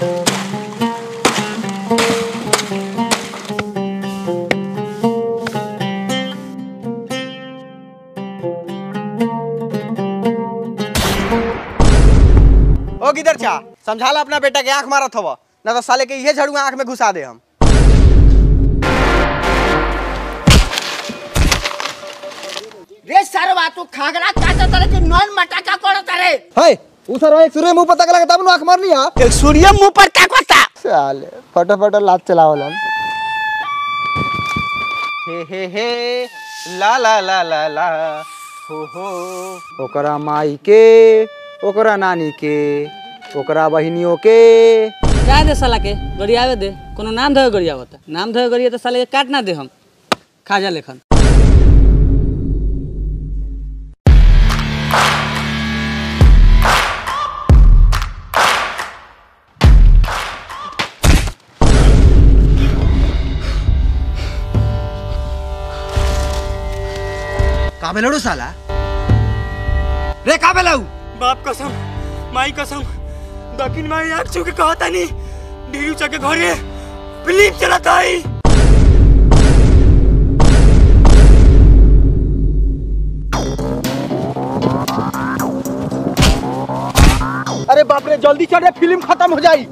ओ गिदरचा समझाला अपना बेटा के आंख मारत हवा ना तो साले के ये झड़ुआ आंख में घुसा दे हम। रे सरवा तू खागरा काटा तारे के नॉन मटाका कोड़ तारे हे उ सरवा एक सूर्य मुंह पर तक लगता तब आंख मारनी आ एक सूर्य मुंह पर ताकता साले फटाफट लात चलाओ लाल हे हे हे ला ला ला ला ला हो हो ओकरा माई के ओकरा नानी के ओकरा बहनियों के जाए दे साला के गरियावे दे कोनो नाम धोए गरियावता नाम धोए गरिया तो साला के काट ना दे हम खाजा लेखन। काबे लड़ू साला रे काबे लड़ू बाप कसम माई कसम दकिन माई आग छू के कहता नहीं ढेरू चके घरे फिल्म चलता है अरे बाप रे जल्दी चढ़े फिल्म खत्म हो जाई।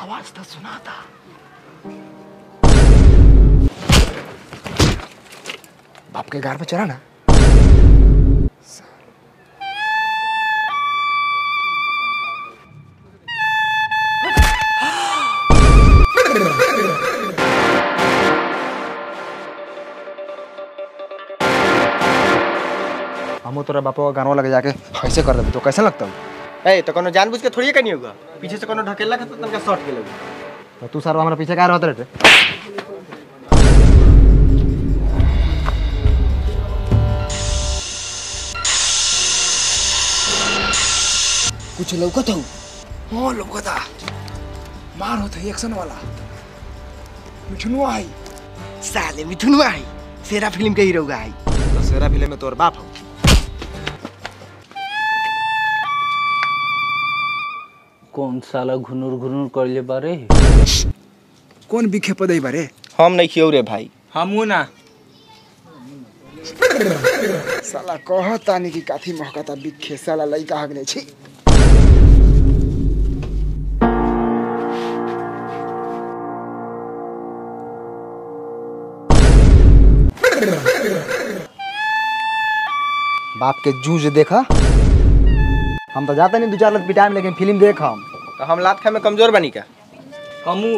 आवाज तो सुना था बाप के घर में चला ना हम तोरा बापा का गानवा लगे जाके ऐसे कर दे तो कैसा लगता है ए तो कोनो जानबूझ के थोड़ी करनी होगा पीछे से कोनो ढकेला के तुमका शॉट के लगे तो तू सारा हमरा पीछे का रहत रे कुछ लौकत हो हो लौकता मार होत है एक्शन वाला मिठुनुआ है साले मिठुनुआ है सेरा फिल्म के हीरो है तो सेरा फिल्म में तोर बाप हो कौन साला घुनुर घुनुर कर ले बारे कौन बिखे पदई बारे हम नहीं खियो रे भाई हमू ना साला कहता नहीं कि काथी महकता बिखे साला लइका हगने छी बाप के जूझ देखा हम तो जाते नहीं दो चार लत पिटाई में लेकिन फिल्म देखा हम लात खा में कमजोर बनी क्या कमू।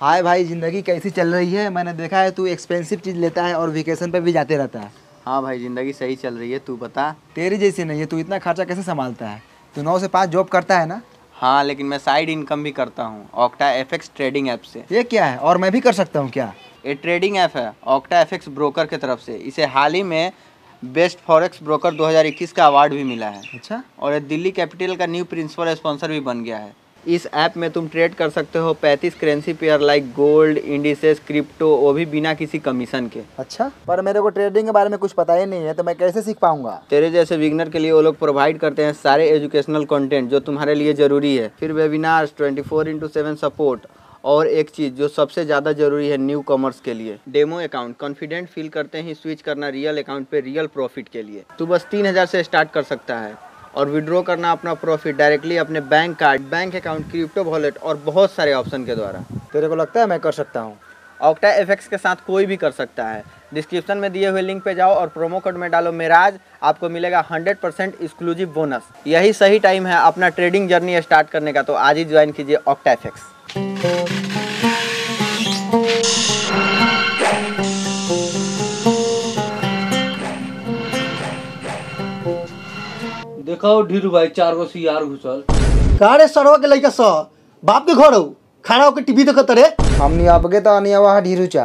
हाय भाई जिंदगी कैसी चल रही है मैंने देखा है तू एक्सपेंसिव चीज लेता है और वेकेशन पे भी जाते रहता है। हाँ भाई जिंदगी सही चल रही है तू बता तेरी जैसी नहीं है तू इतना खर्चा कैसे संभालता है तू 9 से 5 जॉब करता है ना। हाँ लेकिन मैं साइड इनकम भी करता हूँ ऑक्टा एफएक्स ट्रेडिंग ऐप से। ये क्या है और मैं भी कर सकता हूँ क्या? ये ट्रेडिंग ऐप है ऑक्टा एफएक्स ब्रोकर की तरफ से इसे हाल ही में बेस्ट फॉरेक्स ब्रोकर 2021 का अवार्ड भी मिला है। अच्छा और ये दिल्ली कैपिटल का न्यू प्रिंसिपल स्पॉन्सर भी बन गया है। इस ऐप में तुम ट्रेड कर सकते हो 35 currency pair like gold indices crypto वो भी बिना किसी कमीशन के। अच्छा पर मेरे को ट्रेडिंग के बारे में कुछ पता ही नहीं है तो मैं कैसे सीख पाऊंगा? तेरे जैसे बिगिनर के लिए वो लोग प्रोवाइड करते हैं सारे एजुकेशनल कंटेंट जो तुम्हारे लिए जरूरी है फिर वेबिनार्स 24/7 सपोर्ट और एक चीज जो सबसे ज्यादा जरूरी है न्यू कॉमर्स के लिए डेमो अकाउंट कॉन्फिडेंट फील करते ही स्विच करना रियल अकाउंट पे रियल प्रॉफिट के लिए। तू बस 3000 से स्टार्ट कर सकता है और विड्रॉ करना अपना प्रॉफिट डायरेक्टली अपने bank card bank account crypto wallet और बहुत सारे ऑप्शन के द्वारा। तेरे को लगता है मैं कर सकता हूँ? ऑक्टा एफएक्स के साथ कोई भी कर सकता है। डिस्क्रिप्शन में दिए हुए लिंक पे जाओ और प्रोमो कोड में डालो मेराज आपको मिलेगा 100% एक्सक्लूसिव बोनस। यही सही टाइम है अपना ट्रेडिंग जर्नी स्टार्ट करने का तो आज ही ज्वाइन कीजिए ऑक्टा एफएक्स। देखो ढीरू भाई 4 गो सियार घुसल कारे सरवा के लइका स बाप के घर हो खाना के टीवी देखत रे हमनी आपके त आनी आवा ढीरू चा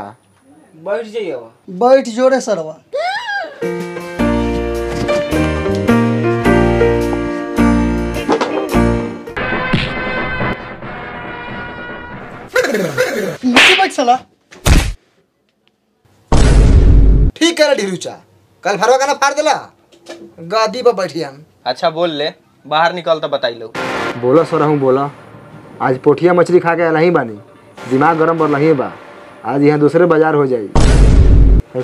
बैठ जाइएवा बैठ जोरे सरवा। नीचे बैठ साला। ठीक है ढिरूचा, कल भरवा गाना फाड़ देला, गादी पर बैठी हम। अच्छा बोल ले, बाहर निकल तो बताई लो। बोला सोराहू बोला, आज पोठिया मछली खा के आना ही बानी, दिमाग गरम बर नहीं बा, आज यहाँ दूसरे बाजार हो जाई।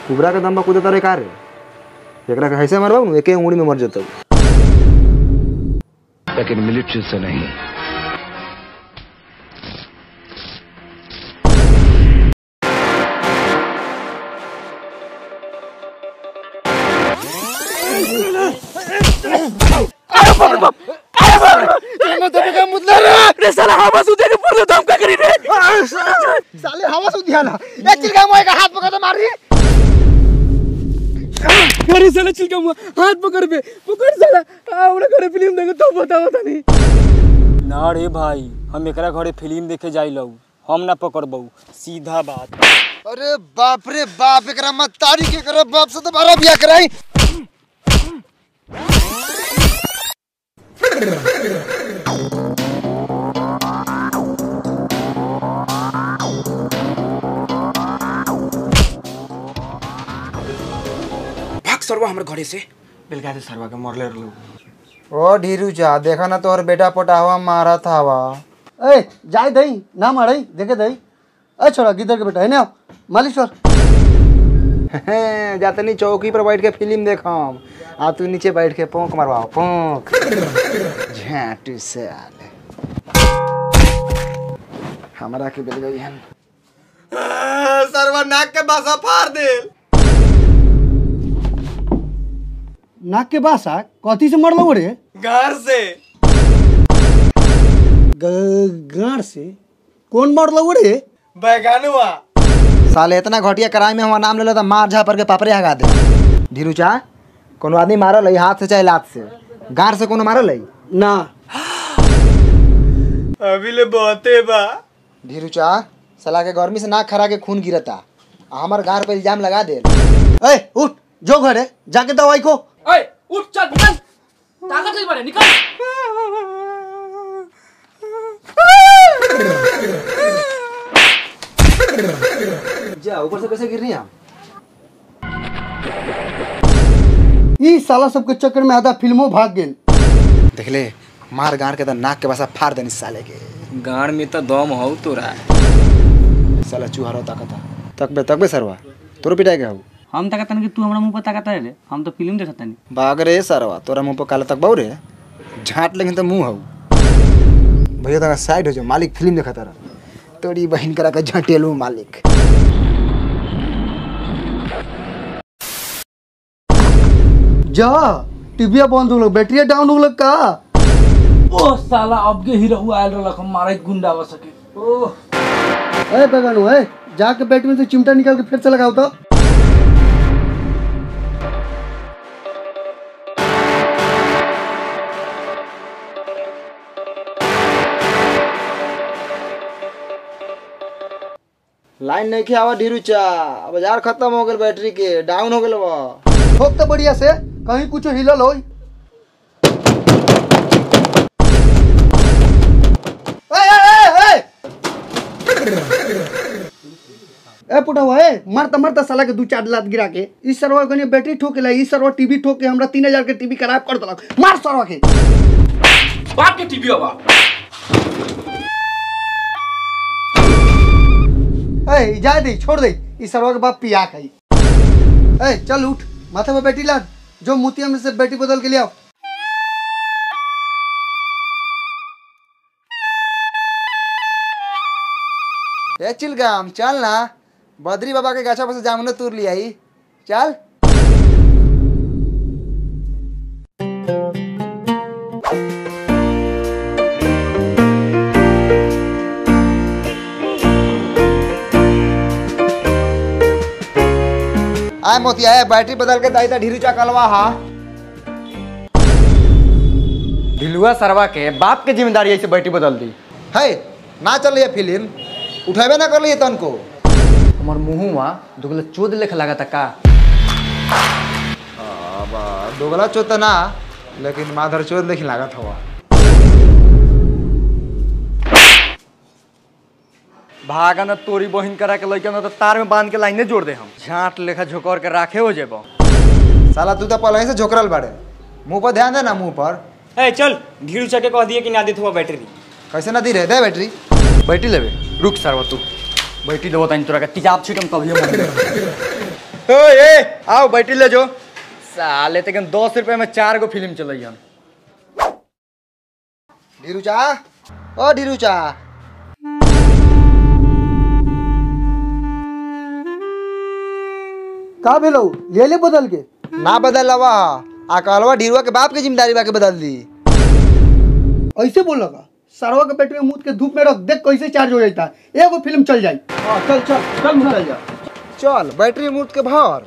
कुबरा के दम में कूदता रे का रे, एकरा कैसे मरवाऊ न, एके उंगली में मर जतौ। लेकिन मिलिट्री से नहीं। साला हवा सुधे के पूरे दम का करी रे, साले हवा सुधिया ना, ये चिलका मुआ का हाथ पकड़ तो मार रे, अरे साला चिलका मुआ हाथ पकड़ बे पकड़ साला हमरा घरे फिल्म देखे तो बताओ तनी ना रे भाई, हम एकरा घरे फिल्म देखे जाई लऊ, हम ना पकड़बऊ, सीधा बात। अरे बाप रे बाप, एकरा मत तारी के कर, बाप से दोबारा बियाह कराई। सरवा हमर घरे से बिलगा दे, सरवा के मरले रहलो। ओ ढीरू जा, देखा ना तोहर बेटा पोटावा मारा थावा। ए जाय दई ना मारई, देखे दई। ए छोड़ा गिदर के बेटा है ना मालिक सर, जातनी चौकी पर बैठ के फिल्म देखम, आ तू नीचे बैठ के पोंक मारवाओ पोंक, झाटू से आले हमरा के बिल गई हन। सरवा नाक के बासा फाड़ देल, नाक के बासा कथी से मरलो रे? गार से। गार से कौन मरलो रे? बैगानुआ। साले इतना घटिया कराई में हमारा नाम ले लो तो मार झापर के पापड़े हगा दे। ढीरूचा कोनो आदमी मारल है हाथ से चाहे लात से, गार से कोनो मारल है ना? अभी ले बहुते बा ढीरूचा, साला के गर्मी से नाक खरा के खून गिरता, हमार गार पे इल्जाम लगा दे। ए उठ जो घरे जाके दवाई को। ऐ उठ चल निकल, ताकत नहीं मारे निकल। जा ऊपर से कैसे गिर रही हम? ई साला सबके चक्कर में आधा फिल्मों भाग गेल। देख ले मार गाड़ के तो नाक के बासा फाड़ देनी साले के। गाड़ में तो दम हो तोरा, साला चूहरो ताकत तकबे सरवा तोरो पिटाई के हो। हम ताकतन कि तू हमरा मुंह पर ताकत रे, हम तो फिल्म देखत तनी। बाग रे सरवा तोरा मुंह पर काला तकबाऊ रे, झाट लेकिन तो मुंह हऊ। भैया तका साइड हो जा, मालिक फिल्म देखत रह, तोरी बहन करा के झटेलू मालिक। जा टीवीया बंद हो, बैटरी डाउन हो लग का। ओ साला अब के हीरो आयल रलक, हम मारे गुंडा व सके। ओ ए बगानु ए, जाके बैट में से चिमटा निकाल के फिर से लगाओ तो। लाइन नहीं के आवा ढीरूचा, बाजार खत्म हो गए, बैटरी के डाउन हो गए बा। ठोक तो बढ़िया से, कहीं कुछ हिलल हो। ए पुटा हुआ है, मरता मरता साला के दू चार लात गिरा के। इस सरवा को बैटरी ठोके ला, इस सरवा टीवी ठोके हमरा 3000 के टीवी खराब कर दलक। मार सरवा के बाप के टीवी बा। ए जा दे, छोड़ दे, इस सरवा के बाप पिया खाई। ए चल उठ, माथे पे बैटरी लाद, जो मोतिया में से बैटरी बदल के ले आओ। ए चिलगाम चल ना, बद्री बाबा के गाछा पर से जामुन तोड़ ले आई, चल। आय मोतिया है, बैटरी बदल के दाई ता ढीरूचा कलवा। हा ढिलुआ सरवा के बाप के जिम्मेदारी ऐसे बैटरी बदल दी है ना, चल ये फिल्म उठावे ना कर लिए तन को। हमर मुहुआ दोगला चोद लेख लगा था का बा, दोगला चोद ना लेकिन माधर चोद लेख लगा था। भागा न तोरी बहिन करा के लइका न तो तार में बांध के लाइने जोड़ दे हम। झाट लेखा झोकर के राखे हो जेब। साला तू तो पलही से झोकरल बाड़े। मुंह पर ध्यान दे ना, मुंह पर। ए चल ढीरू चके कह दिए कि ना देत हुआ बैटरी। कैसे ना दी रे दे बैटरी। बैटरी लेबे रुक सारवा तू। बैटरी देबो त तोरा के तिजाब छिटम तभिए मर। ओए आओ बैटरी ले जो। साले तकन 10 रुपए में 4 गो फिल्म चलइयन। ढीरूचा ओ ढीरूचा का भेलो ले ले बदल के ना बदलवा आ कहलवा ढीरुआ के बाप के जिम्मेदारी बा के बदल दी। ऐसे बोला का सरवा के पेट में मुद के धूप में रख देख कैसे चार्ज हो जाता है। एगो फिल्म चल जाई। हां चल चल चल चल जा चल बैटरी मुद के भर।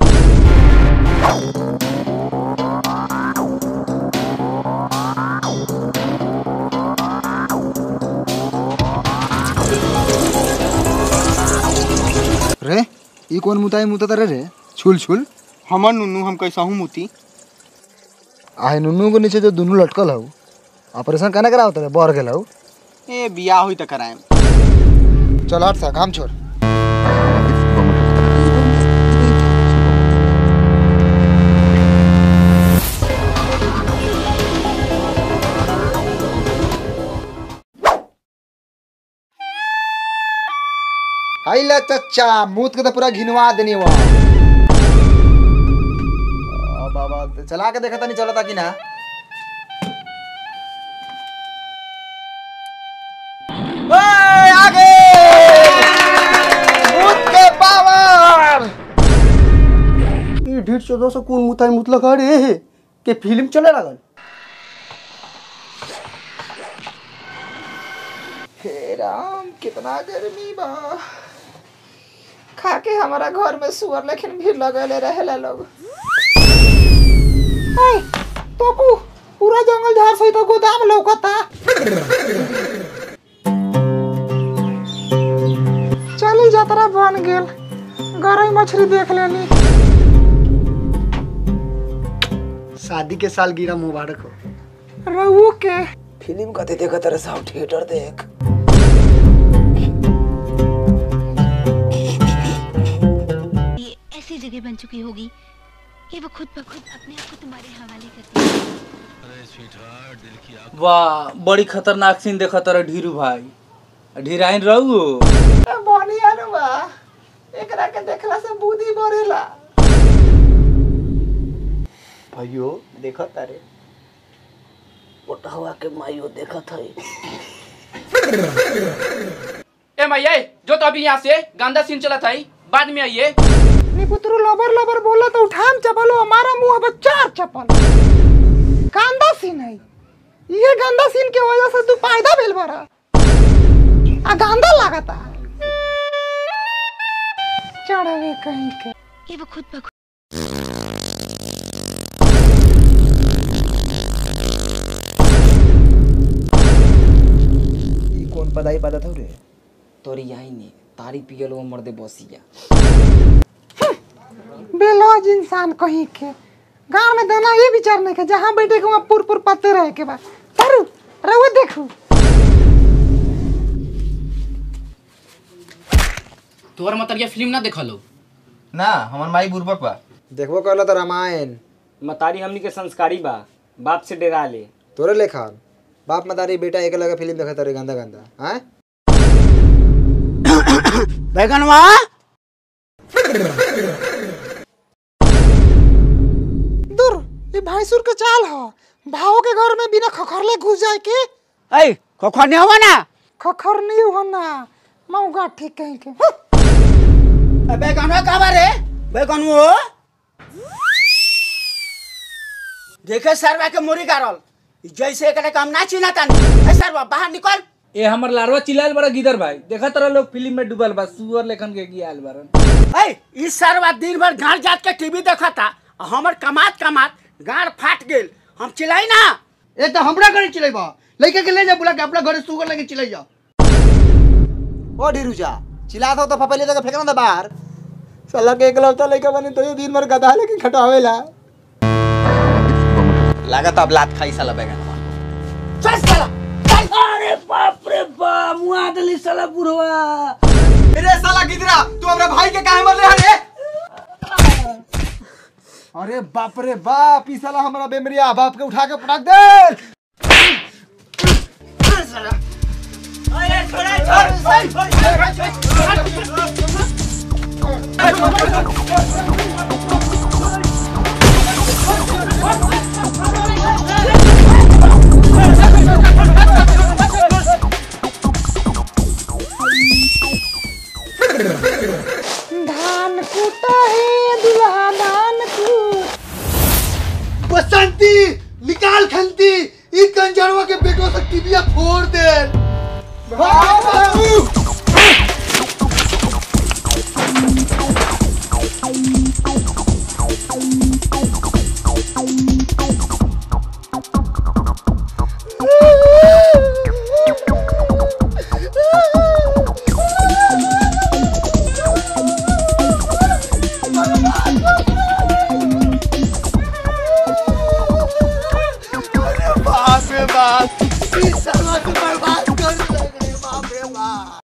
रे ई कौन मुताई मुता रे रे छुल छुल हमर नुनू हम कैसा हूँ मोती आए नुनू को नीचे जो दोनों लटकल हूँ ऑपरेशन कहना करा होता है बोर गल हूँ ए बिया हुई तो कराए चल हट सा काम छोड़। आइला चच्चा मूत के तो पूरा घिनवा देनी वहाँ चला के देखा था नहीं चलता कि ना। ओए आगे मूत के पावर। ये 150 कौन मुताई मूत लगा रे के फिल्म चले लागल। हे राम कितना गर्मी बा। खा के हमारा घर में सुअर लेकिन भीड़ लगले रहेला लोग। तो को पूरा जंगल झाड़ से तो गोदाम लौकता। चली जतरा बन गेल गरई मछली देख लेनी। शादी के साल गिरा मुबारक हो। रहू के फिल्म कते देखा तेरे साहब थिएटर देख। ये ऐसी जगह बन चुकी होगी ये वो खुद ब खुद अपने आप को तुम्हारे हवाले करती है। वाह बड़ी खतरनाक सीन देखा तारा ढीरू भाई। ढीराइन रहू बनिया न बा एकरा के देखला से बुद्धि बढ़ेला। भाइयों देखा तारे मोटावा के माइयो देखा था। ए माई जो तो अभी यहाँ से गंदा सीन चला था बाद में आइए। पुत्रु लबर लबर बोला तो उठाम चपलो हमारा मुंह अब चार चपल। गंदा सीन है ये। गंदा सीन के वजह से तू फायदा भेल बरा आ गंदा लागता चढ़वे कहीं के ये खुद ब खुद। ई कौन पदाई पदा था रे तोरी यहीं ने तारी पियलो मर्दे बसिया बेलौज इंसान कहीं के गांव में दाना ये विचार नहीं के जहाँ बैठे के वहाँ पुरपुर पत्ते रहे के बाद तरू रहो देखू। तोर मतलब ये फिल्म ना देखा लो ना हमार माई बुरबक बा देखबो कहला त रामायण मतारी हमनी के संस्कारी बा बाप से डरा ले तोरे लेखा बाप मतारी बेटा एक लगा फिल्म देखा तारे गंदा गंदा हैं बैगनवा। भाईसुर के चाल हो भाव के घर में बिना खखरले घुस जाए के ऐ खखर नहीं होना खखर नहीं होना मौगा ठीक कहीं के। अबे गनवा का बारे बे गनवो देखे सरवा के मोरी गारल जैसे एकरे काम ना चिल्लाता ए सरवा बाहर निकल। ए हमर लारवा चिल्लाल बड़ा गिदर भाई देखा तरा लोग फिल्म में डुबल बा सुअर लेखन के गियाल बरन। ए ई सरवा दिन भर घर जात के टीवी देखता हमर कमात कमात गाड़ फाट गेल हम चिल्लाई ना ए त हमरा घरे चिल्लाइबा लइका के ले जा बुला के अपना घरे सुगर लगे चिल्लाई जा। ओ ढीरूजा चिल्लात हो त फपले त फेकना द बाहर साला के एकलौता लइका बने तो दिन भर गधा लेके खटावेला लागत अब लात खाई साला बेगाना चल साला। अरे बाप रे बा मुआ दली साला बुढ़वा। रे साला गिदरा, तू हमरा भाई के काहे मारले हरे? अरे बाप रे बाप, ई साला हमरा बेमरिया बाप के उठा के पटक दे। धान कूटा है दुल्हा धान कूट। बसंती निकाल खंती, ई कंजरवा के बेटों से टिबिया फोड़ दे।